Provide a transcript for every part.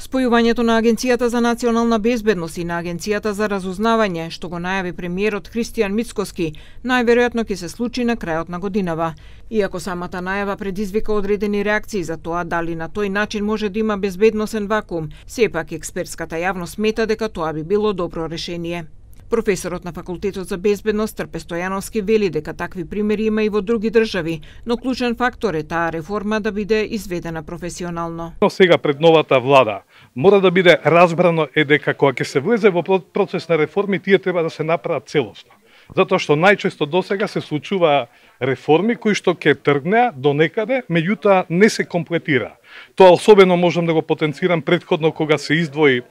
Спојувањето на Агенцијата за национална безбедност и на Агенцијата за разузнавање, што го најави премиерот Христијан Мицкоски, најверојатно ќе се случи на крајот на годинава. Иако самата најава предизвика одредени реакции за тоа дали на тој начин може да има безбедносен вакуум, сепак експертската јавност смета дека тоа би било добро решение. Професорот на Факултетот за безбедност Ѓорче Стојановски вели дека такви примери има и во други држави, но клучен фактор е таа реформа да биде изведена професионално. Но сега пред новата влада мора да биде разбрано е дека кога ќе се влезе во процес на реформи, тие треба да се направат целосно. Затоа што најчесто досега се случува реформи кои што ќе тргнеа до некаде, меѓутоа не се комплетира. Тоа особено можам да го потенцирам претходно кога се издвои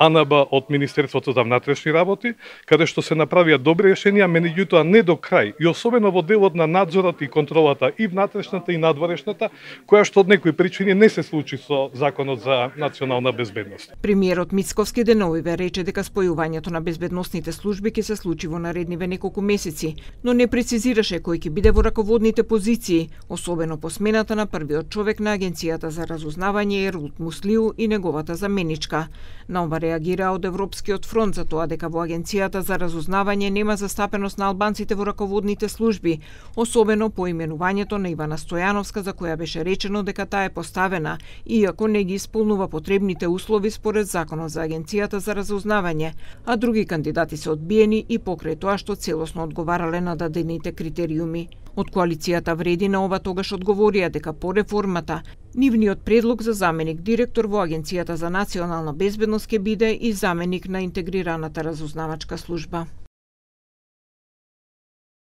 Анаба од Министерството за внатрешни работи, каде што се направија добри решенија, меѓутоа не до крај, и особено во делот на надзорот и контролата, и внатрешната и надворешната, која што од некои причини не се случи со Законот за национална безбедност. Премиерот Мицковски деновиве рече дека спојувањето на безбедносните служби ќе се случи во наредниве неколку месеци, но не прецизираше кој ќе биде во раководните позиции, особено по смената на првиот човек на Агенцијата за разузнавање Рут Муслиу и неговата заменичка. На ова реагира од Европскиот фронт за тоа дека во Агенцијата за разузнавање нема застапеност на албанците во раководните служби, особено по именувањето на Ивана Стојановска, за која беше речено дека таа е поставена, иако не ги исполнува потребните услови според Законот за Агенцијата за разузнавање, а други кандидати се одбиени и покрај тоа што целосно одговарале на дадените критериуми. Од коалицијата вреди на ова тогаш одговорија дека по реформата нивниот предлог за заменик директор во Агенцијата за национална безбедност ќе биде и заменик на интегрираната разузнавачка служба.